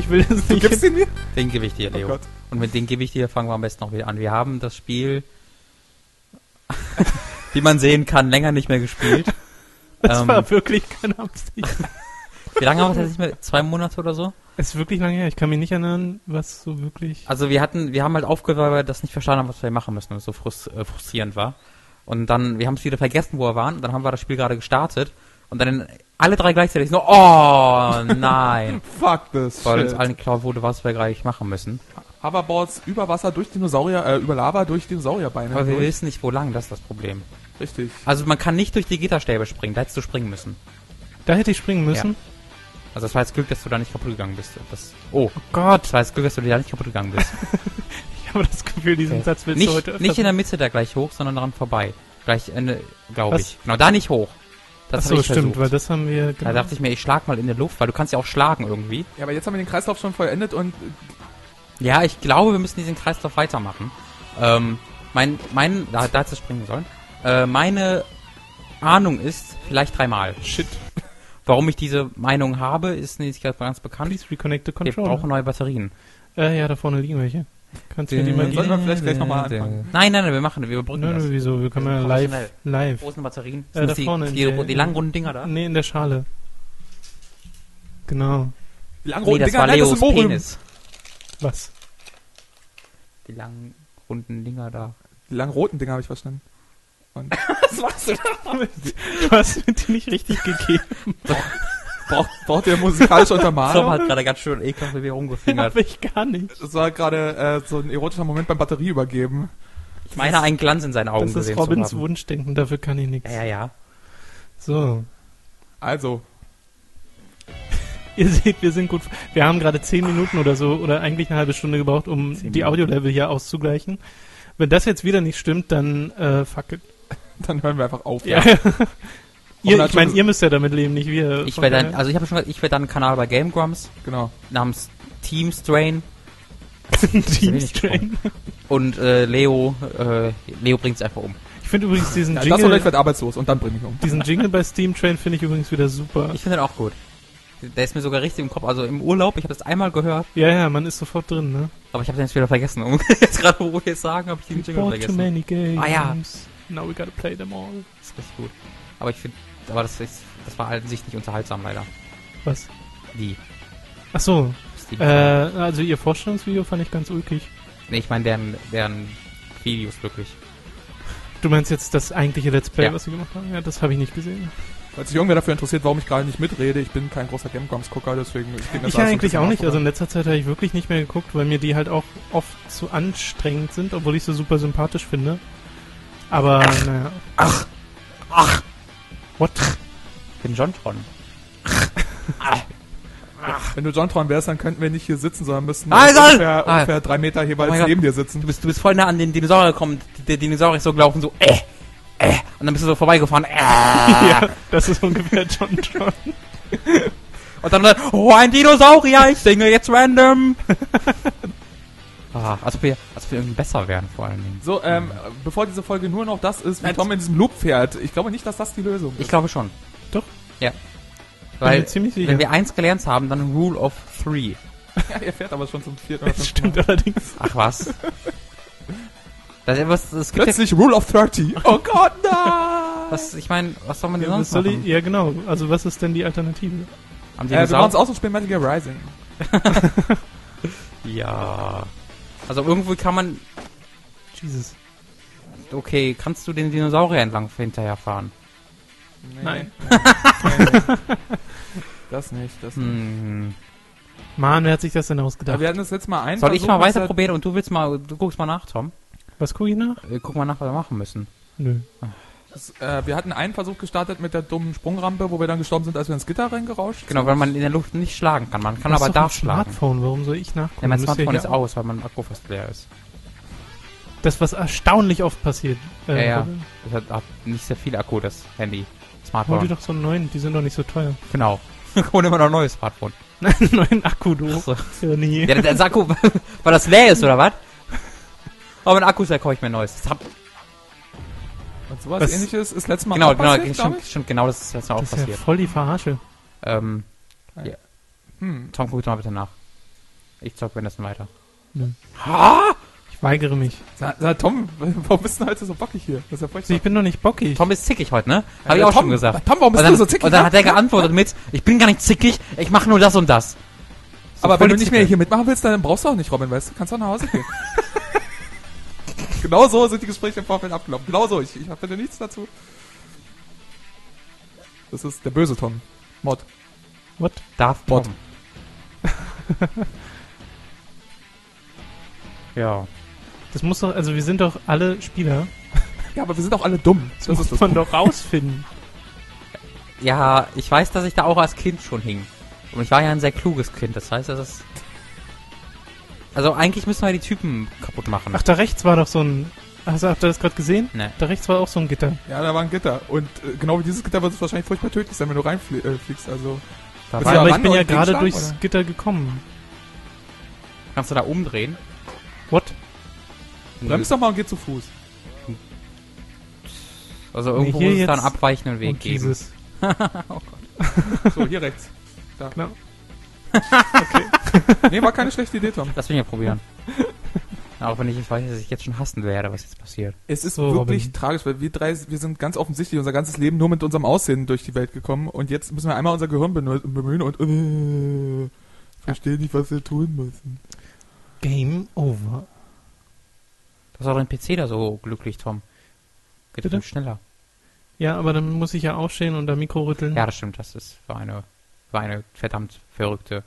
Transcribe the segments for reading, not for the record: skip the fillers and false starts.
Ich will das nicht. Du gibst ihn mir? Den gebe ich dir, Leo. Oh Gott. Und mit dem gebe ich dir, fangen wir am besten noch wieder an. Wir haben das Spiel, wie man sehen kann, länger nicht mehr gespielt. Das war wirklich keine Absicht. Wie lange haben wir das nicht mehr? 2 Monate oder so? Es ist wirklich lange her. Ich kann mich nicht erinnern, was so wirklich... Also wir haben halt aufgehört, weil wir das nicht verstanden haben, was wir machen müssen. Und es so frustrierend war. Und dann, wir haben es wieder vergessen, wo wir waren. Und dann haben wir das Spiel gerade gestartet. Und dann alle drei gleichzeitig so, oh nein. Fuck this. Weil uns allen klar wurde, was wir gleich machen müssen. Hoverboards über Wasser, durch Dinosaurier, über Lava, durch Dinosaurierbeine. Aber wir wissen nicht, wo lang, das ist das Problem. Richtig. Also man kann nicht durch die Gitterstäbe springen, da hättest du springen müssen. Da hätte ich springen müssen? Ja. Also das war jetzt Glück, dass du da nicht kaputt gegangen bist. Oh Gott. Das war jetzt Glück, dass du da nicht kaputt gegangen bist. Ich habe das Gefühl, diesen Satz willst du heute öfter. Nicht in der Mitte da gleich hoch, sondern daran vorbei. Gleich, glaube ich. Genau, da nicht hoch. Das so, stimmt, versucht. Weil das haben wir... Da dachte ich mir, ich schlag mal in der Luft, weil du kannst ja auch schlagen irgendwie. Ja, aber jetzt haben wir den Kreislauf schon vollendet und... Ja, ich glaube, wir müssen diesen Kreislauf weitermachen. Da hätte es springen sollen. Meine Ahnung ist, vielleicht 3-mal. Shit. Warum ich diese Meinung habe, ist nicht ganz bekannt. Please reconnect the controller. Wir brauchen neue Batterien. Ja, da vorne liegen welche. Kannst du die mal... Sollten wir vielleicht gleich nochmal anfangen? Nein, wir überbrücken das. Nö, wieso? Wir können ja live. Großen Batterien. Da vorne. Die langen, runden Dinger da? Nee, in der Schale. Genau. Die langen, runden Dinger? Nein, das ist ein Mohrrüben. Was? Die langen, runden Dinger da. Die langen, roten Dinger habe ich verstanden. Und was machst du da? Du hast mir die nicht richtig gegeben. Braucht ihr musikalische Untermalung? Tom hat gerade ganz schön ekelhaft mit mir rumgefingert. Hab ich gar nicht. Das war gerade so ein erotischer Moment beim Batterieübergeben. Ich meine, einen Glanz in seinen Augen gesehen zu haben. Das ist Robins Wunschdenken, dafür kann ich nichts. Ja. So. Also. Ihr seht, wir sind gut... Wir haben gerade 10 Minuten oder so, oder eigentlich eine halbe Stunde gebraucht, um die Audio-Level hier auszugleichen. Wenn das jetzt wieder nicht stimmt, dann fuck it. Dann hören wir einfach auf. Ja. Ihr müsst ja damit leben, nicht wir. Ich werde dann einen Kanal bei Game Grumps. Genau. Namens Team Strain. Team Strain. Und Leo bringt es einfach um. Ich finde übrigens diesen Jingle... Das oder ich werde arbeitslos und dann bringe ich um. Diesen Jingle bei Steam Train finde ich übrigens wieder super. Ich finde den auch gut. Der ist mir sogar richtig im Kopf. Also im Urlaub, ich habe das einmal gehört. Ja, man ist sofort drin, ne? Aber ich habe den jetzt wieder vergessen. Um jetzt gerade, wo wir es sagen, habe ich den Jingle vergessen. Too many games. Ah ja. Now we gotta play them all. Das ist richtig gut. Aber ich finde, das war an sich nicht unterhaltsam, leider. Was? Ach so. Also ihr Vorstellungsvideo fand ich ganz ulkig. Nee, ich meine deren Videos wirklich. Du meinst jetzt das eigentliche Let's Play, was sie gemacht haben? Ja, das habe ich nicht gesehen. Falls sich irgendwer dafür interessiert, warum ich gerade nicht mitrede, ich bin kein großer Game-Grumps-Gucker, deswegen... Ich ja eigentlich auch nicht. Also in letzter Zeit habe ich wirklich nicht mehr geguckt, weil mir die halt auch oft zu anstrengend sind, obwohl ich sie super sympathisch finde. Aber, naja. Ach! What? Ich bin JonTron. Wenn du JonTron wärst, dann könnten wir nicht hier sitzen, sondern müssten ungefähr 3 Meter jeweils neben dir sitzen. Du bist voll nah an den Dinosaurier gekommen, der Dinosaurier ist so gelaufen, so und dann bist du so vorbeigefahren. Ja, das ist ungefähr JonTron. Und dann, ein Dinosaurier, ich singe jetzt random. Als ob wir irgendwie besser wären, vor allen Dingen. So, bevor diese Folge nur noch das ist, wie Tom in diesem Loop fährt, ich glaube nicht, dass das die Lösung ist. Ich glaube schon. Doch? Ja. Weil, wenn wir eins gelernt haben, dann Rule of 3. Ja, er fährt aber schon zum 4. Das stimmt allerdings. Ach was. Plötzlich Rule of 30. Oh Gott, nein! Ich meine, was soll man denn sonst machen? Ja, genau. Also, was ist denn die Alternative? Wir machen es aus und spielen Metal Gear Rising. Ja. Also irgendwo kann man... Jesus. Okay, kannst du den Dinosaurier entlang hinterherfahren? Nein. Das nicht. Mann, wer hat sich das denn ausgedacht? Aber wir hatten das jetzt mal ein... Soll ich mal weiter probieren und du guckst mal nach, Tom? Was guck ich nach? Guck mal nach, was wir machen müssen. Nö. Wir hatten einen Versuch gestartet mit der dummen Sprungrampe, wo wir dann gestorben sind, als wir ins Gitter reingerauscht sind. Genau, weil man in der Luft nicht schlagen kann. Man kann aber da schlagen. Smartphone, warum soll ich nachgucken? Ja, mein Smartphone ist aus, weil mein Akku fast leer ist. Das, was erstaunlich oft passiert. Ja. Das hat nicht sehr viel Akku, das Handy. Smartphone. Hol dir doch so einen neuen, die sind doch nicht so teuer. Genau. Hol immer noch ein neues Smartphone. Einen neuen Akku, du. So. Ja, das Akku, weil das leer ist, oder was? Aber mein Akku ist leer, kaufe ich mir ein neues. Und sowas Ähnliches ist letztes Mal auch passiert, genau, das ist letztes Mal auch passiert. Das ist ja voll die Verarsche. Tom, guck doch mal bitte nach. Ich zock Wenderson weiter. Nö. Ha! Ich weigere mich. Na, Tom, warum bist du heute so bockig hier? Das ist ja furchtbar. Ich bin doch nicht bockig. Tom ist zickig heute, ne? Hab ich auch schon gesagt. Tom, warum bist du so zickig? Und dann hat er geantwortet mit, ich bin gar nicht zickig, ich mache nur das und das. So, aber wenn du nicht mehr hier mitmachen willst, dann brauchst du auch nicht Robin, weißt du? Kannst du auch nach Hause gehen. Genau so sind die Gespräche im Vorfeld abgelaufen. Genau so, ich finde nichts dazu. Das ist der böse Tom. Mod. What? Darf Bot. Ja. Das muss doch, also wir sind doch alle Spieler. Ja, aber wir sind auch alle dumm. Das muss man doch rausfinden. Ja, ich weiß, dass ich da auch als Kind schon hing. Und ich war ja ein sehr kluges Kind, das heißt, das ist... Also eigentlich müssen wir die Typen kaputt machen. Ach, da rechts war doch so ein... Habt ihr das gerade gesehen? Ne. Da rechts war auch so ein Gitter. Ja, da war ein Gitter. Und genau wie dieses Gitter wird es wahrscheinlich furchtbar tödlich sein, wenn du reinfliegst, also... Da war, aber ich bin ja gerade durchs Gitter gekommen. Kannst du da umdrehen? What? Bremst doch mal und geh zu Fuß. Also irgendwo muss es da einen abweichenden Weg geben. Oh Gott. So, hier rechts. Da. No. Okay. Nee, war keine schlechte Idee, Tom. Lass mich mal probieren. Auch wenn ich jetzt weiß, dass ich jetzt schon hassen werde, was jetzt passiert. Es ist so, wirklich Robin. Tragisch, weil wir sind ganz offensichtlich unser ganzes Leben nur mit unserem Aussehen durch die Welt gekommen und jetzt müssen wir einmal unser Gehirn bemühen und verstehe nicht, was wir tun müssen. Game over. Das war doch ein PC da so glücklich, Tom. Geht bitte? Viel schneller. Ja, aber dann muss ich ja aufstehen und da Mikro rütteln. Ja, das stimmt, das ist war eine verdammt verrückte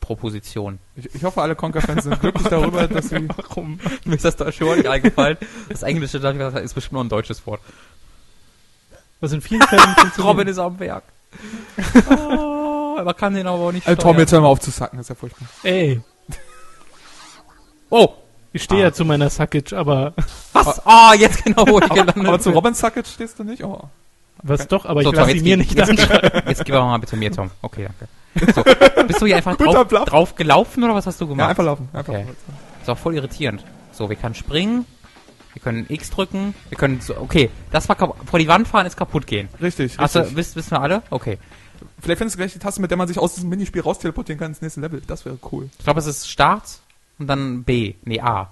Proposition. Ich hoffe, alle Conker-Fans sind glücklich darüber, dass sie... Warum? Mir ist das da schon nicht eingefallen. Das Englische ist bestimmt nur ein deutsches Wort. Was in vielen Fällen... Robin ist am Werk. Oh, man kann den aber auch nicht steuern. Tom, jetzt hör mal auf zu sacken, das ist ja furchtbar. Ey. Oh! Ich stehe ja zu meiner Suckage, aber... Was? Ah, jetzt genau, wo ich gelandet bin. Aber zu Robins Suckage stehst du nicht? Oh. Was doch, aber so, ich lasse sie mir nicht anschreiben. Jetzt gib aber mal bitte mir, Tom. Okay, danke. So, bist du hier einfach drauf gelaufen oder was hast du gemacht? Ja, einfach laufen. Einfach laufen. Ist auch voll irritierend. So, wir können springen, wir können X drücken, wir können... So, okay, das war kaputt. Vor die Wand fahren ist kaputt gehen. Richtig, also, richtig. Wissen wir alle? Okay. Vielleicht findest du gleich die Taste, mit der man sich aus diesem Minispiel raus teleportieren kann ins nächste Level. Das wäre cool. Ich glaube, es ist Start und dann B. Nee, A.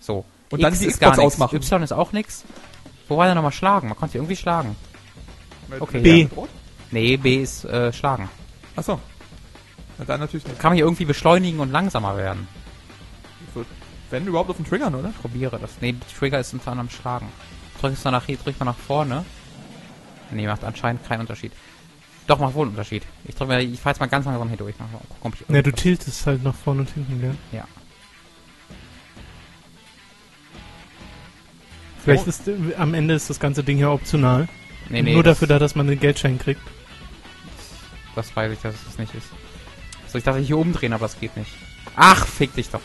So. Und X dann die Xbox ausmachen. Y ist auch nix. Wo war der nochmal schlagen? Man konnte sie irgendwie schlagen. Okay, B. Ja. Nee, B ist schlagen. Achso. Ja, dann natürlich nicht. Kann man hier irgendwie beschleunigen und langsamer werden? Wenn überhaupt auf den Triggern, oder? Ich probiere das. Nee, Trigger ist unter anderem schlagen. Drück mal nach vorne. Nee, macht anscheinend keinen Unterschied. Doch, macht wohl einen Unterschied. Ich fahr jetzt mal ganz langsam hier durch. Ja, du tiltest halt nach vorne und hinten, gell? Ja. Vielleicht ist am Ende ist das ganze Ding hier optional. Nee, nur dafür da, dass man den Geldschein kriegt. Das weiß ich, dass es das nicht ist. So, ich dachte, ich hier umdrehen, aber es geht nicht. Ach, fick dich doch.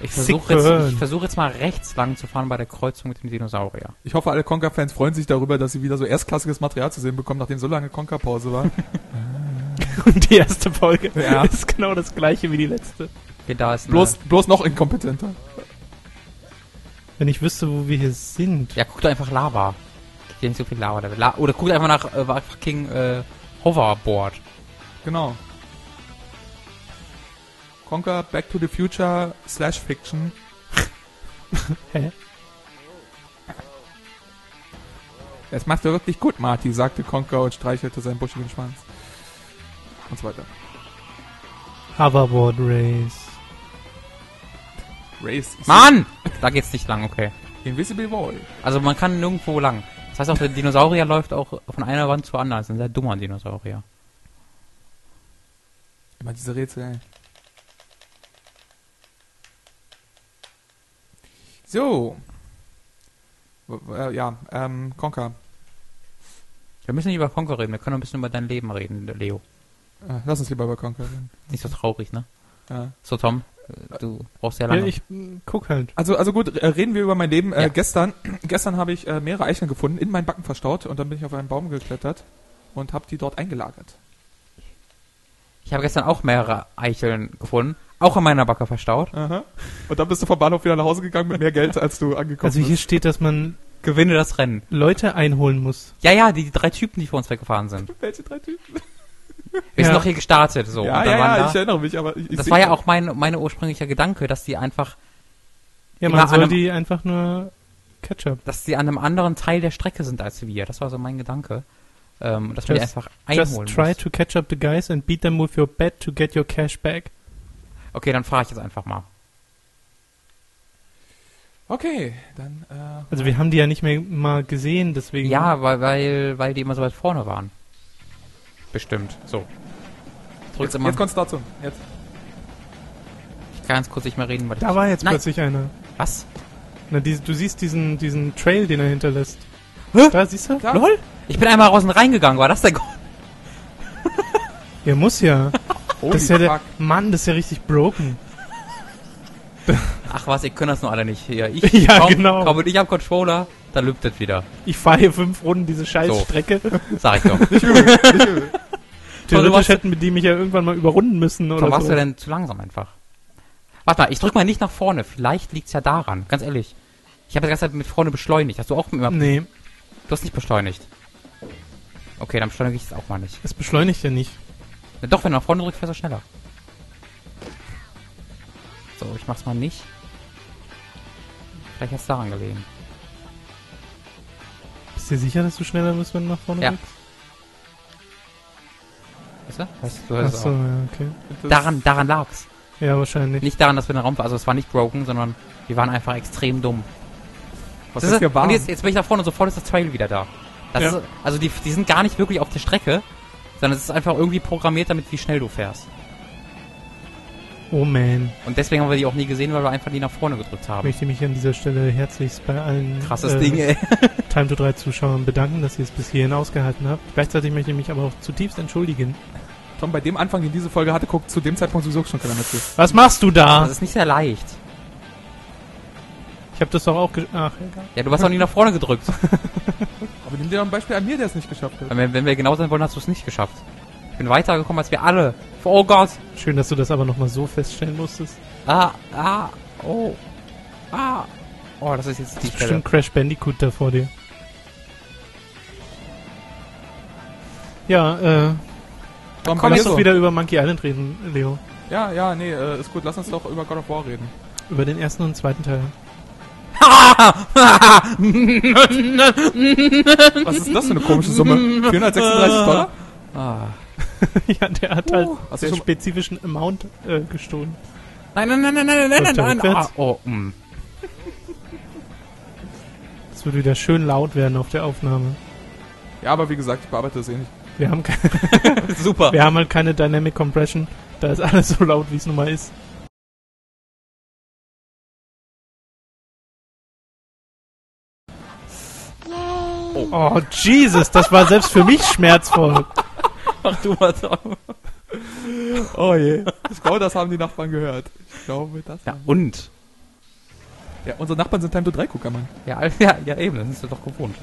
Ich versuche jetzt mal rechts lang zu fahren bei der Kreuzung mit dem Dinosaurier. Ich hoffe, alle Conker-Fans freuen sich darüber, dass sie wieder so erstklassiges Material zu sehen bekommen, nachdem so lange Conker-Pause war. Und die erste Folge ist genau das gleiche wie die letzte. Okay, da ist bloß noch inkompetenter. Wenn ich wüsste, wo wir hier sind. Ja, guck doch einfach Lava. Gibt ja nicht so viel Lava. Oder guck einfach nach fucking Hoverboard. Genau. Conker Back to the Future / Fiction. Hä? Das machst du wirklich gut, Marty, sagte Conker und streichelte seinen buschigen Schwanz. Und so weiter. Hoverboard Race. Mann! Da geht's nicht lang, okay. Invisible Wall. Also man kann nirgendwo lang. Das heißt auch, der Dinosaurier läuft auch von einer Wand zur anderen. Das ist ein sehr dummer Dinosaurier. Immer diese Rätsel, ey. So. Conker. Wir müssen nicht über Conker reden. Wir können ein bisschen über dein Leben reden, Leo. Lass uns lieber über Conker reden. Nicht so traurig, ne? Ja. So, Tom. Du brauchst ja lange. Ja, ich guck halt. Also gut, reden wir über mein Leben. Ja. Gestern habe ich mehrere Eicheln gefunden, in meinen Backen verstaut und dann bin ich auf einen Baum geklettert und habe die dort eingelagert. Ich habe gestern auch mehrere Eicheln gefunden, auch in meiner Backe verstaut. Aha. Und dann bist du vom Bahnhof wieder nach Hause gegangen mit mehr Geld, als du angekommen bist. Also hier steht, dass man gewinne das Rennen. Leute einholen muss. Ja, die drei Typen, die vor uns weggefahren sind. Welche drei Typen? Wir sind doch hier gestartet. So. Ja, ich erinnere mich. Aber das war ja auch mein ursprünglicher Gedanke, dass die einfach... Ja, man soll die einfach nur Ketchup. Dass die an einem anderen Teil der Strecke sind als wir. Das war so mein Gedanke. Dass man die einfach einholen muss. Just try to catch up the guys and beat them with your bet to get your cash back. Okay, dann fahre ich jetzt einfach mal. Okay, dann... also wir haben die ja nicht mehr mal gesehen, deswegen... Ja, weil die immer so weit vorne waren. Bestimmt, so. Jetzt Konstellation, jetzt. Ich kann ganz kurz nicht mehr reden, weil... Da war jetzt plötzlich einer. Was? Na, du siehst diesen Trail, den er hinterlässt. Hä? Da, siehst du? Da? LOL? Ich bin einmal raus und reingegangen, war das der Grund? Ja, muss ja. Das ist ja der... Mann, das ist ja richtig broken. Ach was, ihr könnt das noch alle nicht. Ja, komm und ich hab Controller, dann lübt das wieder. Ich fahre hier 5 Runden diese Scheißstrecke. So. Sag ich doch. Nicht übel, nicht übel. Theoretisch hätten die mich ja irgendwann mal überrunden müssen oder so. Warst du denn zu langsam einfach? Warte mal, ich drück mal nicht nach vorne. Vielleicht liegt's ja daran, ganz ehrlich. Ich habe die ganze Zeit mit vorne beschleunigt. Hast du auch immer... Nee. Du hast nicht beschleunigt. Okay, dann beschleunige ich es auch mal nicht. Es beschleunigt ja nicht. Na doch, wenn du nach vorne drückst, fährst du schneller. So, ich mach's mal nicht. Vielleicht hast du daran gelegen. Bist du dir sicher, dass du schneller bist, wenn du nach vorne drückst? Weißt du? Weißt du Achso, ja, okay. Daran lag's. Ja, wahrscheinlich. Nicht daran, dass wir in den Raum... Also, es war nicht broken, sondern wir waren einfach extrem dumm. Was ist das? Und jetzt bin ich da vorne und sofort ist das Trail wieder da. Das ist, also, die sind gar nicht wirklich auf der Strecke, sondern es ist einfach irgendwie programmiert damit, wie schnell du fährst. Oh man. Und deswegen haben wir die auch nie gesehen, weil wir einfach die nach vorne gedrückt haben. Ich möchte mich an dieser Stelle herzlichst bei allen krasses Ding, ey. Time to 3 Zuschauern bedanken, dass ihr es bis hierhin ausgehalten habt. Gleichzeitig möchte ich mich aber auch zutiefst entschuldigen. Tom, bei dem Anfang, den diese Folge hatte, guckt zu dem Zeitpunkt sowieso schon keiner mehr zu. Was machst du da? Das ist nicht sehr leicht. Ich hab das doch auch... Ach, egal. Ja, du warst auch nie nach vorne gedrückt. Aber nimm dir doch ein Beispiel an mir, der es nicht geschafft hat. Wenn wir genau sein wollen, hast du es nicht geschafft. Ich bin weitergekommen, als wir alle. Oh Gott. Schön, dass du das aber nochmal so feststellen musstest. Oh. Oh, das ist jetzt die Stelle. Bestimmt Crash Bandicoot da vor dir. Ja, lass uns wieder über Monkey Island reden, Leo. Ja, nee, ist gut. Lass uns doch über God of War reden. Über den ersten und zweiten Teil. Was ist das für eine komische Summe? 436 $? Ah. Ja, der hat halt den spezifischen Amount gestohlen. Nein. Das wird wieder schön laut werden auf der Aufnahme. Ja, aber wie gesagt, ich bearbeite das eh nicht. Wir haben keine... Super. Wir haben halt keine Dynamic Compression. Da ist alles so laut, wie es nun mal ist. Oh, Jesus, das war selbst für mich schmerzvoll. Ach du mal, Tom. Oh je. Ich glaube, das haben die Nachbarn gehört. Ich glaube, das haben die. Und? Ja, unsere Nachbarn sind Time-to-3-Gucker, Mann. Ja, eben, das ist ja doch gewohnt.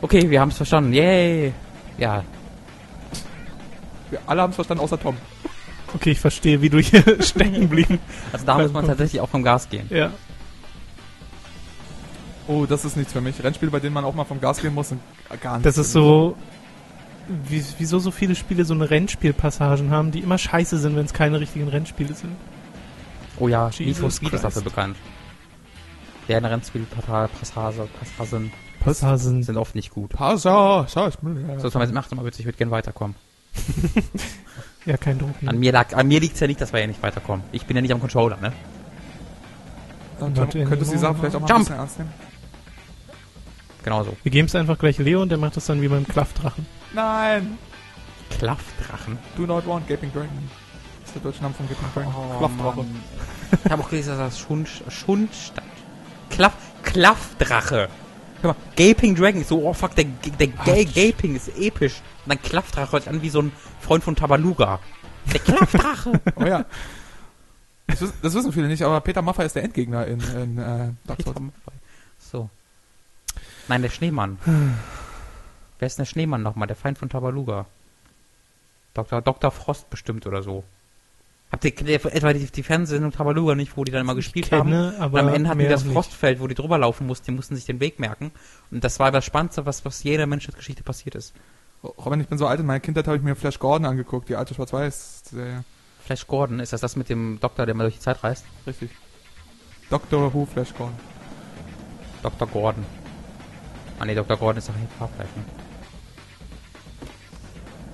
Okay, wir haben es verstanden. Yay. Ja. Wir alle haben es verstanden, außer Tom. Okay, ich verstehe, wie du hier stecken blieben. Also da muss man tatsächlich auch vom Gas gehen. Ja. Oh, das ist nichts für mich. Rennspiele, bei denen man auch mal vom Gas gehen muss, sind gar nichts. Das ist so... Wieso so viele Spiele so eine Rennspielpassagen haben, die immer scheiße sind, wenn es keine richtigen Rennspiele sind. Oh ja, Need for Speed ist dafür bekannt. Deren Rennspielpassagen sind oft nicht gut. So, Tom, jetzt mach doch mal bitte, ich würde gerne weiterkommen. Ja, kein Druck. An mir liegt es ja nicht, dass wir ja nicht weiterkommen. Ich bin ja nicht am Controller, ne? Könntest du die Sache vielleicht auch mal ein bisschen ernst nehmen? Genau so. Wir geben es einfach gleich Leo und der macht das dann wie beim Klaffdrachen. Nein! Klaffdrachen? Do not want Gaping Dragon. Das ist der deutsche Name von Gaping Dragon. Oh, Klaffdrache. Ich habe auch gelesen, dass das Schund statt. Klaffdrache! Hör mal, Gaping Dragon ist so, oh fuck, der Gaping ist episch. Und dann Klaffdrache hört sich an wie so ein Freund von Tabaluga. Der Klaffdrache! Oh ja. Das wissen viele nicht, aber Peter Maffay ist der Endgegner in Dr. Who. So. Nein, der Schneemann. Wer ist denn der Schneemann nochmal? Der Feind von Tabaluga. Dr. Frost bestimmt oder so. Habt ihr etwa die Fernsehsendung Tabaluga nicht, wo die dann immer gespielt haben? Aber und am Ende hatten die das Frostfeld, wo die drüber laufen mussten. Die mussten sich den Weg merken. Und das war das Spannendste, was jeder Menschheitsgeschichte passiert ist. Robin, ich bin so alt, in meiner Kindheit habe ich mir Flash Gordon angeguckt, die alte Schwarz-Weiß-Serie. Flash Gordon, ist das mit dem Doktor, der mal durch die Zeit reist? Richtig. Dr. Who, Flash Gordon. Dr. Gordon. Ah ne, Dr. Gordon ist doch ein Farbfleisch, ne?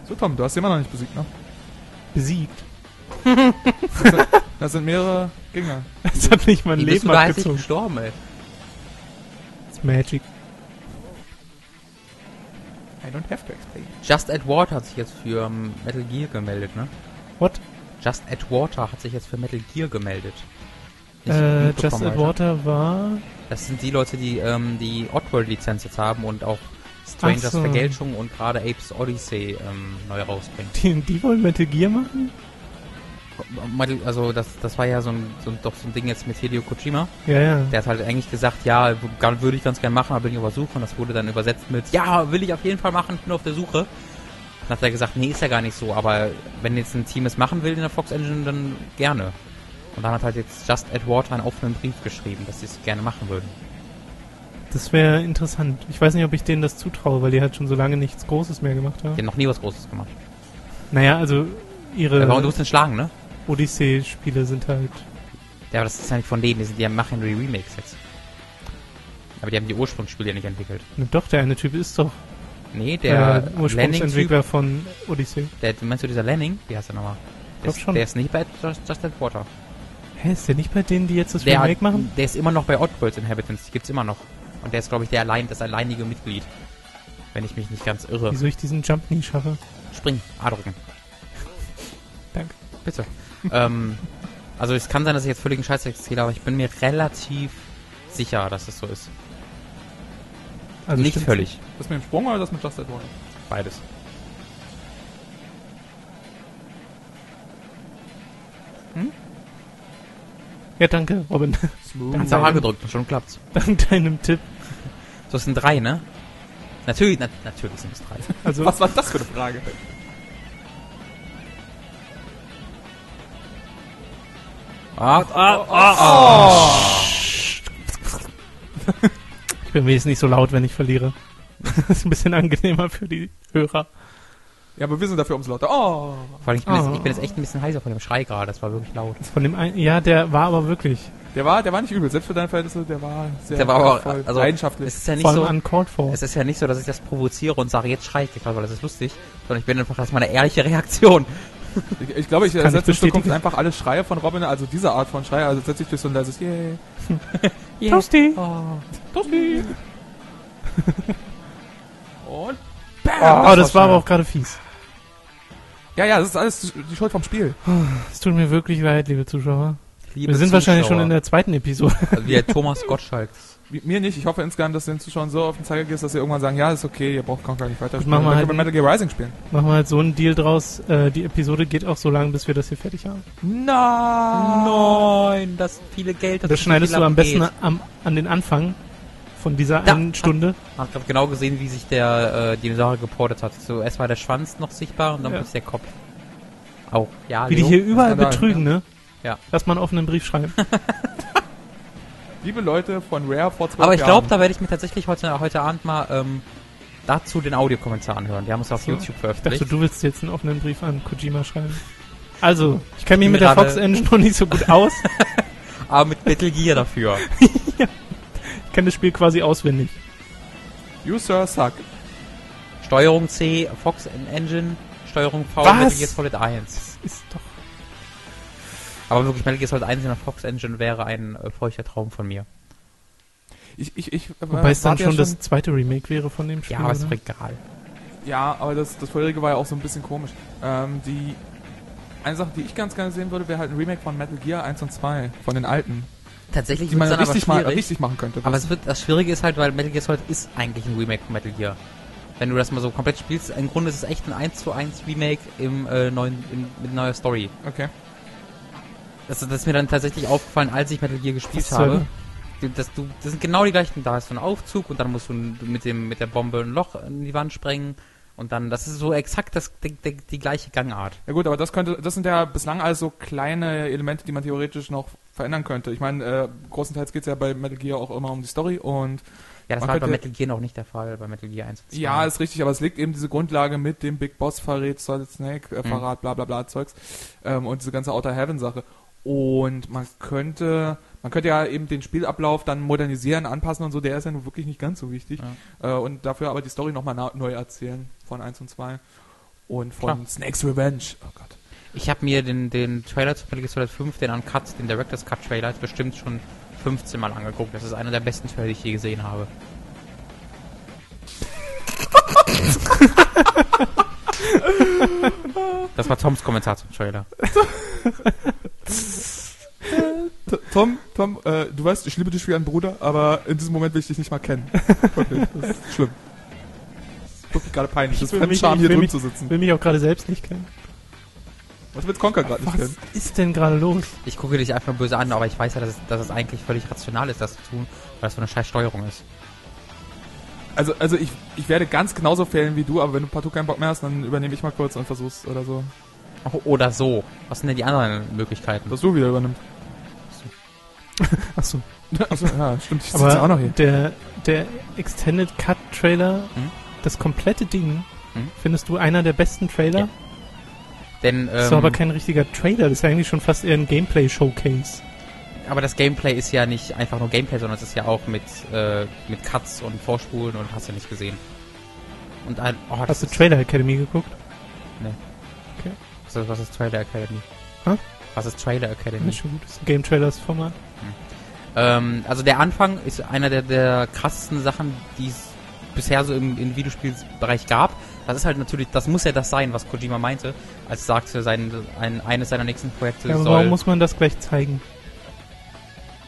So, Tom, du hast den immer noch nicht besiegt, ne? Besiegt? Das sind mehrere Gegner. Das hat nicht mein Leben abgezogen. Ich gestorben, ey. It's magic. I don't have to explain. Just Add Water hat sich jetzt für Metal Gear gemeldet, ne? What? Just Add Water hat sich jetzt für Metal Gear gemeldet. Just Add Water war... Das sind die Leute, die die Oddworld-Lizenz jetzt haben und auch Strangers Vergeltung und gerade Apes Odyssey neu rausbringen. Die wollen Metal Gear machen? Also das war ja so ein Ding jetzt mit Hideo Kojima. Ja, ja. Der hat halt eigentlich gesagt, ja, würde ich ganz gerne machen, aber bin ich auf der Suche. Und das wurde dann übersetzt mit, ja, will ich auf jeden Fall machen, ich bin auf der Suche. Dann hat er gesagt, nee, ist ja gar nicht so, aber wenn jetzt ein Team es machen will in der Fox Engine, dann gerne. Und dann hat halt jetzt Just Add Water einen offenen Brief geschrieben, dass sie es gerne machen würden. Das wäre interessant. Ich weiß nicht, ob ich denen das zutraue, weil die halt schon so lange nichts Großes mehr gemacht haben. Die haben noch nie was Großes gemacht. Naja, also ihre... Ja, warum du musst den schlagen, ne? Odyssey-Spiele sind halt... Ja, aber das ist ja nicht von denen, die machen die Remakes jetzt. Aber die haben die Ursprungsspiele ja nicht entwickelt. Ne, doch, der eine Typ ist doch... Nee, der Ursprungsentwickler von Odyssey. Meinst du dieser Lanning? Wie heißt der nochmal? Der ist nicht bei Just Add Water. Hä, ist der nicht bei denen, die jetzt das Remake machen? Der ist immer noch bei Oddworld Inhabitants, die gibt's immer noch. Und der ist, glaube ich, das alleinige Mitglied. Wenn ich mich nicht ganz irre. Wieso ich diesen Jump nie schaffe? Springen, A drücken. Danke. Bitte. Also es kann sein, dass ich jetzt völligen Scheiß erzähle, aber ich bin mir relativ sicher, dass es so ist. Also nicht völlig. Das mit dem Sprung oder das mit Just Add Water? Beides. Hm? Ja, danke, Robin. Ganz normal gedrückt, schon klappt's. Dank deinem Tipp. So, es sind 3, ne? Natürlich, natürlich sind es 3. Also, was war das für eine Frage? Ich bin wenigstens nicht so laut, wenn ich verliere. Das ist ein bisschen angenehmer für die Hörer. Ja, aber wir sind dafür umso lauter. Oh! Vor allem, ich bin jetzt echt ein bisschen heiser von dem Schrei gerade. Das war wirklich laut. Von dem einen, ja, der war aber wirklich... Der war nicht übel. Selbst für deine Verhältnisse, der war sehr leidenschaftlich. Es ist ja nicht so, uncalled for. Es ist ja nicht so, dass ich das provoziere und sage, jetzt schrei ich dich, weil das ist lustig. Sondern ich bin einfach, das ist meine ehrliche Reaktion. Ich glaube, ich ersetze in Zukunft einfach alle Schreie von Robin, also diese Art von Schreie, also setze ich durch so ein leises Yay. Yeah. Toasty! Oh. Toasty! Und bam! Oh, das war aber auch gerade fies. Ja, das ist alles die Schuld vom Spiel. Es tut mir wirklich leid, liebe Zuschauer. Wir sind wahrscheinlich schon in der zweiten Episode. Also wie der Thomas Gottschalk. Mir nicht. Ich hoffe insgeheim, dass du den Zuschauern so auf den Zeiger gehst, dass sie irgendwann sagen, ja, ist okay, ihr braucht Conker nicht weiter spielen. Dann können wir Metal Gear Rising spielen. Machen wir halt so einen Deal draus. Die Episode geht auch so lange, bis wir das hier fertig haben. Nein! Das viele Geld. Das schneidest du am besten an den Anfang von dieser einen Stunde. Ich habe genau gesehen, wie sich der Dinosaurier geportet hat. So, erst war der Schwanz noch sichtbar und dann ist der Kopf. Auch. Ja, wie die hier überall betrügen, ne? Ja. Lass mal einen offenen Brief schreiben. Liebe Leute von Rare vor 12 Jahren. Aber ich glaube, da werde ich mir tatsächlich heute Abend mal dazu den Audiokommentar anhören. Die haben es auf YouTube veröffentlicht. Dachte, du willst jetzt einen offenen Brief an Kojima schreiben. Also, ich kenne mich mit der Fox Engine noch nicht so gut aus. Aber mit Metal Gear dafür. Ja. Ich kenne das Spiel quasi auswendig. You sir suck. Steuerung C, Fox Engine, Steuerung V, Metal Gear Solid 1. Das ist doch... Aber wirklich, Metal Gear Solid 1 in der Fox Engine wäre ein feuchter Traum von mir. Wobei es dann schon das zweite Remake wäre von dem Spiel. Ja, aber ist egal. Ja, aber das vorherige war ja auch so ein bisschen komisch. Eine Sache, die ich ganz gerne sehen würde, wäre halt ein Remake von Metal Gear 1 und 2, von den alten. Tatsächlich, die man dann richtig machen könnte. Aber das Schwierige ist halt, weil Metal Gear Solid ist eigentlich ein Remake von Metal Gear. Wenn du das mal so komplett spielst, im Grunde ist es echt ein 1:1 Remake mit neuer Story. Okay. Das ist mir dann tatsächlich aufgefallen, als ich Metal Gear gespielt habe. Das sind genau die gleichen. Da ist so ein Aufzug und dann musst du mit der Bombe ein Loch in die Wand sprengen. Und dann, das ist so exakt die gleiche Gangart. Ja gut, aber das sind ja bislang alles so kleine Elemente, die man theoretisch noch verändern könnte. Ich meine, großenteils geht es ja bei Metal Gear auch immer um die Story und Ja, das war halt bei Metal Gear noch nicht der Fall, bei Metal Gear 1. Ja, ist richtig, aber es liegt eben diese Grundlage mit dem Big Boss Verrat, Solid Snake Verrat, bla bla bla Zeugs und diese ganze Outer Heaven Sache. Und man könnte ja eben den Spielablauf dann modernisieren, anpassen und so, der ist ja nun wirklich nicht ganz so wichtig. Ja. Und dafür aber die Story nochmal neu erzählen von 1 und 2 und von Snake's Revenge. Oh Gott. Ich habe mir den Trailer zu Metal Gear Solid 5, den Uncut, den Director's Cut Trailer, bestimmt schon 15 Mal angeguckt. Das ist einer der besten Trailer, die ich je gesehen habe. Das war Toms Kommentar zum Trailer. Tom, du weißt, ich liebe dich wie ein Bruder, aber in diesem Moment will ich dich nicht mal kennen. Das ist schlimm. Das ist wirklich gerade peinlich. Das ist Fremdscham, hier drin zu sitzen. Ich will mich auch gerade selbst nicht kennen. Was willst Conker gerade nicht kennen? Was ist denn gerade los? Ich gucke dich einfach böse an, aber ich weiß ja, dass es eigentlich völlig rational ist, das zu tun, weil das so eine scheiß Steuerung ist. Also ich werde ganz genauso fehlen wie du, aber wenn du partout keinen Bock mehr hast, dann übernehme ich mal kurz und versuch's oder so. Oder so. Was sind denn die anderen Möglichkeiten? Dass du wieder übernimmst. Achso. Achso, ja, stimmt. Ich sitze auch noch hier. Der Extended Cut Trailer, das komplette Ding, findest du einer der besten Trailer? Ja. Denn, das ist aber kein richtiger Trailer, das ist ja eigentlich schon fast eher ein Gameplay-Showcase. Aber das Gameplay ist ja nicht einfach nur Gameplay, sondern es ist ja auch mit Cuts und Vorspulen und hast ja nicht gesehen. Und hast du Trailer Academy geguckt? Nee. Okay. Was ist Trailer Academy? Hä? Was ist Trailer Academy? Das ist schon gut, das ist ein Game-Trailers-Format. Also der Anfang ist einer der krassesten Sachen, die es bisher so im Videospielbereich gab. Das ist halt natürlich, das muss ja das sein, was Kojima meinte, als sagte, eines seiner nächsten Projekte soll... Warum muss man das gleich zeigen?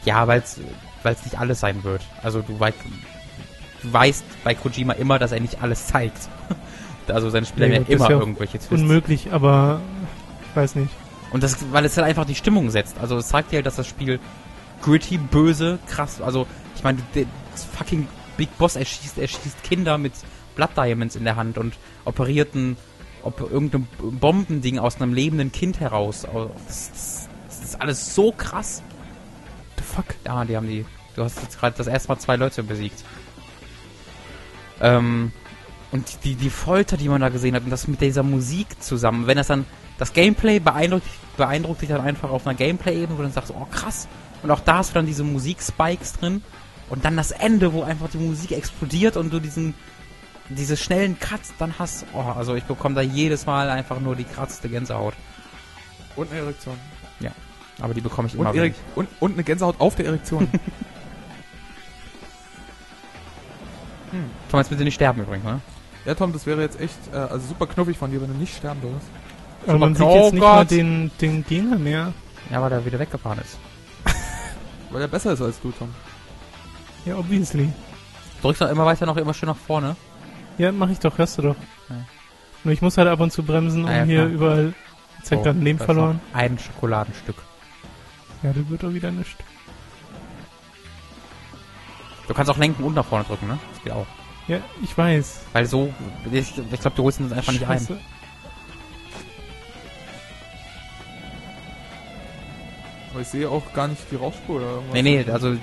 Ja, weil es nicht alles sein wird. Also du weißt bei Kojima immer, dass er nicht alles zeigt. Also seine Spieler werden immer irgendwelche Twists. Unmöglich, aber ich weiß nicht. Und das, weil es halt einfach die Stimmung setzt. Also es zeigt dir halt, dass das Spiel gritty, böse, krass, also ich meine, das fucking Big Boss erschießt Kinder mit Blood Diamonds in der Hand und irgendein Bombending aus einem lebenden Kind heraus. Also, das ist alles so krass. Fuck. Ah, du hast jetzt gerade das erste Mal 2 Leute besiegt. Und die Folter, die man da gesehen hat, und das mit dieser Musik zusammen, wenn das dann, das Gameplay beeindruckt dich dann einfach auf einer Gameplay-Ebene, wo du dann sagst, oh krass, und auch da hast du dann diese Musik-Spikes drin, und dann das Ende, wo einfach die Musik explodiert und du diese schnellen Cuts dann hast, oh, also ich bekomme da jedes Mal einfach nur die kratzte Gänsehaut. Und eine Erektion. Ja. Aber die bekomme ich immer wieder. Und eine Gänsehaut auf der Erektion. Tom, jetzt bitte nicht sterben übrigens, ne? Ja, Tom, das wäre jetzt echt also super knuffig von dir, wenn du nicht sterben würdest. Aber man sieht jetzt nicht mal den Gegner mehr. Ja, weil er wieder weggefahren ist. Weil er besser ist als du, Tom. Ja, obviously. Drückst du immer weiter, noch immer schön nach vorne? Ja, mach ich doch, hörst du doch. Ja. Nur ich muss halt ab und zu bremsen, um hier überall... Jetzt hat gerade ein Leben verloren. Ein Schokoladenstück. Ja, das wird doch wieder nichts. Du kannst auch lenken und nach vorne drücken, ne? Das geht auch. Ja, ich weiß. Weil so... Ich glaube, du holst ihn einfach Scheiße. Nicht ein. Aber ich sehe auch gar nicht die Rauchspur oder irgendwas. Nee, also...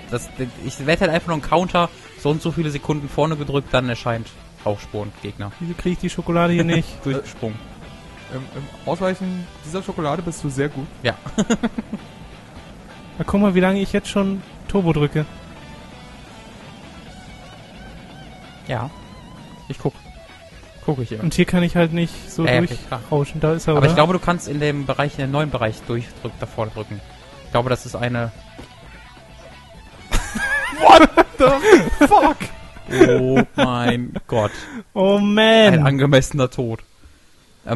ich werde halt einfach nur ein Counter, so und so viele Sekunden vorne gedrückt, dann erscheint Rauchspuren, Gegner. Wieso kriege ich die Schokolade hier nicht? Durchgesprungen. Im Ausweichen dieser Schokolade bist du sehr gut. Ja. Na guck mal, wie lange ich jetzt schon Turbo drücke. Ja. Ich guck ich immer. Und hier kann ich halt nicht so durchrauschen. Da ist er, aber oder? Ich glaube, du kannst in dem neuen Bereich durchdrücken, davor drücken. Ich glaube, das ist eine... What the fuck? Oh mein Gott. Oh man. Ein angemessener Tod.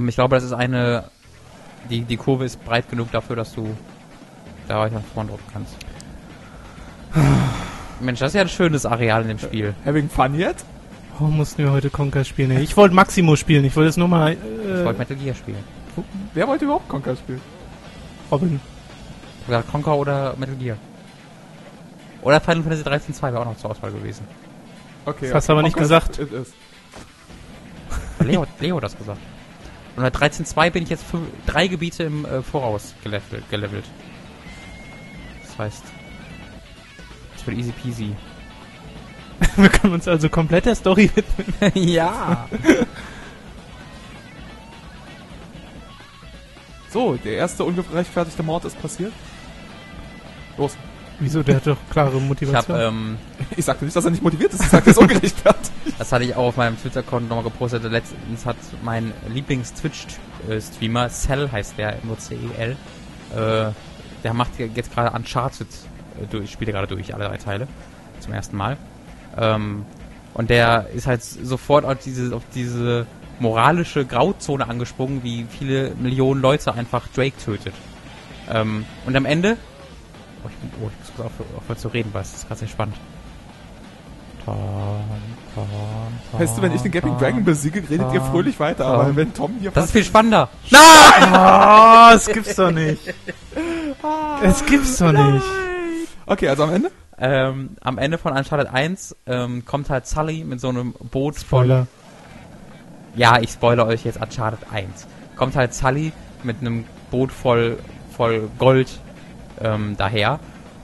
Ich glaube, das ist eine... Die Kurve ist breit genug dafür, dass du da weiter nach vorne drücken kannst. Mensch, das ist ja ein schönes Areal in dem Spiel. Having fun yet? Warum mussten wir heute Conker spielen? Ich wollte Maximo spielen, ich wollte es nur mal... Ich wollte Metal Gear spielen. Wer wollte überhaupt Conker spielen? Robin. Oder Conker oder Metal Gear. Oder Final Fantasy 13 2 wäre auch noch zur Auswahl gewesen. Okay. Das hast du aber nicht gesagt. Leo hat das gesagt. Und bei 13.2 bin ich jetzt 3 Gebiete im Voraus gelevelt. Das heißt, das wird easy peasy. Wir können uns also komplett der Story widmen. Ja. So, der erste ungerechtfertigte Mord ist passiert. Los. Wieso? Der hat doch klare Motivation. Ich sagte nicht, dass er nicht motiviert ist. Ich sagte, er ist ungerechtfertigt. Das hatte ich auch auf meinem Twitter-Account nochmal gepostet. Letztens hat mein Lieblings-Twitch-Streamer, Cell heißt der, MOCEL, der macht jetzt gerade Uncharted durch, spielt gerade durch, alle drei Teile. Zum ersten Mal. Und der ist halt sofort auf diese moralische Grauzone angesprungen, wie viele Millionen Leute einfach Drake tötet. Und am Ende... ich muss aufhören zu reden, weil es ist gerade sehr spannend. Weißt du, wenn ich den Gaping Dragon besiege, redet ihr fröhlich weiter, aber wenn Tom hier... Das ist viel spannender! Nein! Oh, es gibt's doch nicht! Es gibt's doch nicht! Okay, also am Ende? Am Ende von Uncharted 1 kommt halt Sully mit so einem Boot von... Spoiler. Ja, ich spoilere euch jetzt Uncharted 1. Kommt halt Sully mit einem Boot voll Gold daher.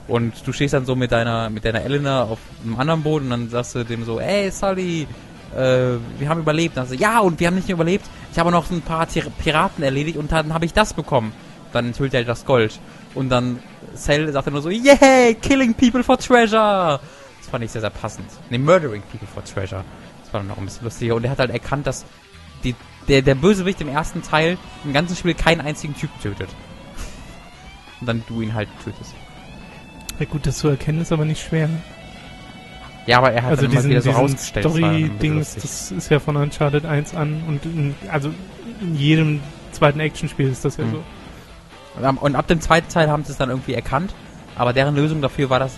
Und du stehst dann so mit deiner Elena auf einem anderen Boot und dann sagst du dem so, ey Sully, wir haben überlebt. Dann sagst du, ja, und wir haben nicht nur überlebt. Ich habe noch ein paar Piraten erledigt und dann habe ich das bekommen. Dann enthüllt er das Gold. Und dann Cell sagt er nur so, yay, killing people for treasure. Das fand ich sehr, sehr passend. Ne, murdering people for treasure. Das war noch ein bisschen lustiger. Und er hat halt erkannt, dass der Bösewicht im ersten Teil im ganzen Spiel keinen einzigen Typ tötet. Und dann du ihn halt tötest. Ja gut, das zu erkennen ist aber nicht schwer. Ja, aber er hat also dann immer wieder so rausgestellt. Also Story-Dings, das ist ja von Uncharted 1 an und in jedem zweiten Actionspiel ist das ja so. Und ab dem zweiten Teil haben sie es dann irgendwie erkannt, aber deren Lösung dafür war, dass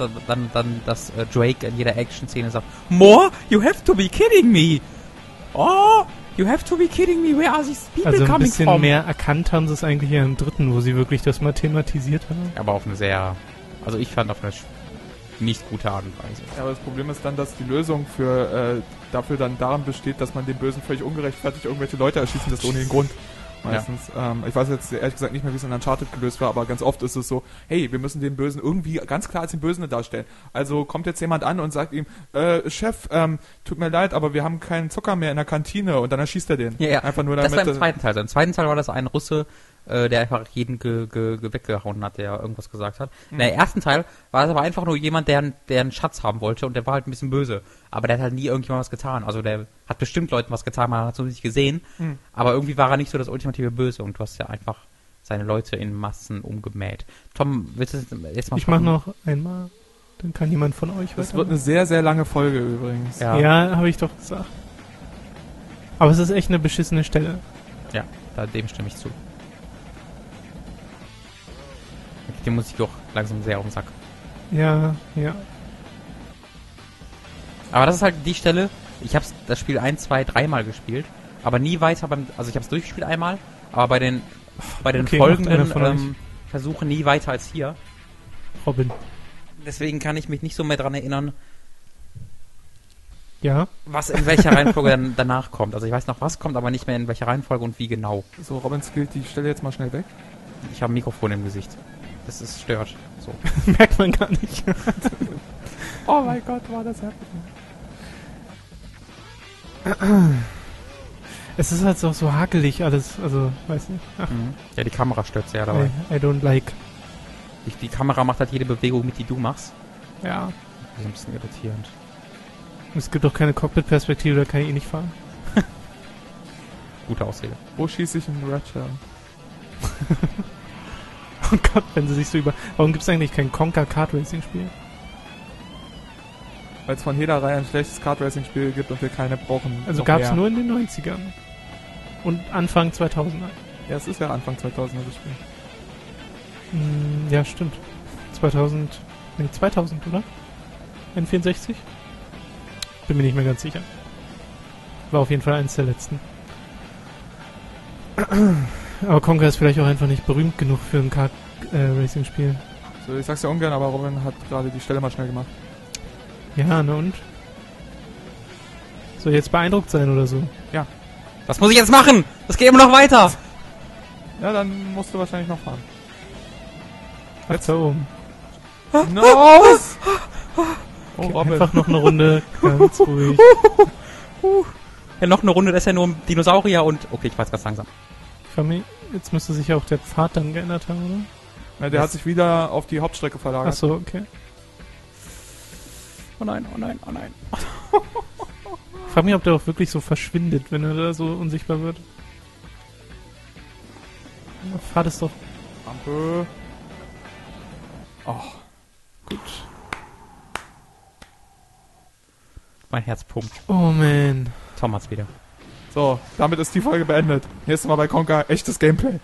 dass Drake in jeder Action-Szene sagt, More? You have to be kidding me! Oh! You have to be kidding me, where are these people coming from? Also ein bisschen mehr erkannt haben sie es eigentlich ja im dritten, wo sie wirklich das mal thematisiert haben. Aber auf eine sehr, also ich fand auf eine nicht gute Art und Weise. Ja, aber das Problem ist dann, dass die Lösung dafür dann darin besteht, dass man den Bösen völlig ungerechtfertigt irgendwelche Leute erschießen lässt ohne den Grund. Meistens. Ja. Ich weiß jetzt ehrlich gesagt nicht mehr, wie es in Uncharted gelöst war, aber ganz oft ist es so, hey, wir müssen den Bösen irgendwie ganz klar als den Bösen darstellen. Also kommt jetzt jemand an und sagt ihm, Chef, tut mir leid, aber wir haben keinen Zucker mehr in der Kantine und dann erschießt er den. Ja, ja. Einfach nur damit, das war im zweiten Teil. Im zweiten Teil war das ein Russe, der einfach jeden weggehauen hat, der irgendwas gesagt hat. Mhm. Im ersten Teil war es aber einfach nur jemand, der einen Schatz haben wollte und der war halt ein bisschen böse. Aber der hat halt nie irgendjemand was getan. Also der hat bestimmt Leuten was getan, man hat es so nicht gesehen. Mhm. Aber irgendwie war er nicht so das ultimative Böse und du hast ja einfach seine Leute in Massen umgemäht. Tom, willst du jetzt mal... Ich mach noch einmal, dann kann jemand von euch... Das wird eine sehr, sehr lange Folge übrigens. Ja, habe ich doch gesagt. Aber es ist echt eine beschissene Stelle. Ja, dem stimme ich zu. Dem muss ich doch langsam sehr auf den Sack. Ja, ja. Aber das ist halt die Stelle, ich habe das Spiel 1, 2, 3 Mal gespielt, aber nie weiter also ich habe es durchgespielt einmal, aber bei den folgenden Versuchen nie weiter als hier. Robin. Deswegen kann ich mich nicht so mehr dran erinnern, ja, was in welcher Reihenfolge dann danach kommt. Also ich weiß noch, was kommt, aber nicht mehr in welcher Reihenfolge und wie genau. So, Robin skillt die Stelle jetzt mal schnell weg. Ich habe ein Mikrofon im Gesicht. Das ist stört. So. Merkt man gar nicht. Oh mein Gott, war das herrlich. Es ist halt so hakelig alles, also, weiß nicht. Ach. Ja, die Kamera stört sehr dabei. I don't like. Die Kamera macht halt jede Bewegung mit, die du machst. Ja. Das ist ein bisschen irritierend. Es gibt auch keine Cockpit-Perspektive, da kann ich eh nicht fahren. Gute Ausrede. Wo schieße ich einen Ratchet? Oh Gott, wenn sie sich so über... Warum gibt es eigentlich kein Conker Kart Racing Spiel? Weil es von jeder Reihe ein schlechtes Kart Racing Spiel gibt und wir keine brauchen. Also gab es nur in den 90ern. Und Anfang 2000er. Ja, es ist ja Anfang 2000er das Spiel. Ja, stimmt. 2000, oder? N64? Bin mir nicht mehr ganz sicher. War auf jeden Fall eins der letzten. Aber Conker ist vielleicht auch einfach nicht berühmt genug für ein Kart-Racing-Spiel. So, ich sag's ja ungern, aber Robin hat gerade die Stelle mal schnell gemacht. Ja, ne und? Soll jetzt beeindruckt sein oder so? Ja. Was muss ich jetzt machen? Das geht immer noch weiter! Ja, dann musst du wahrscheinlich noch fahren. Jetzt da oben. No! Oh, Robin. Einfach noch eine Runde, ganz ruhig. Ja, noch eine Runde, das ist ja nur ein Dinosaurier und... Okay, ich fahr's ganz langsam. Jetzt müsste sich ja auch der Pfad dann geändert haben, oder? Ja, der hat sich wieder auf die Hauptstrecke verlagert. Ach so, okay. Oh nein, oh nein, oh nein. Ich frage mich, ob der auch wirklich so verschwindet, wenn er da so unsichtbar wird. Fahrt es doch. Ampel. Ach, gut. Mein Herz pumpt. Oh man. Tom hat's wieder. So, damit ist die Folge beendet. Nächstes Mal bei Conker, echtes Gameplay.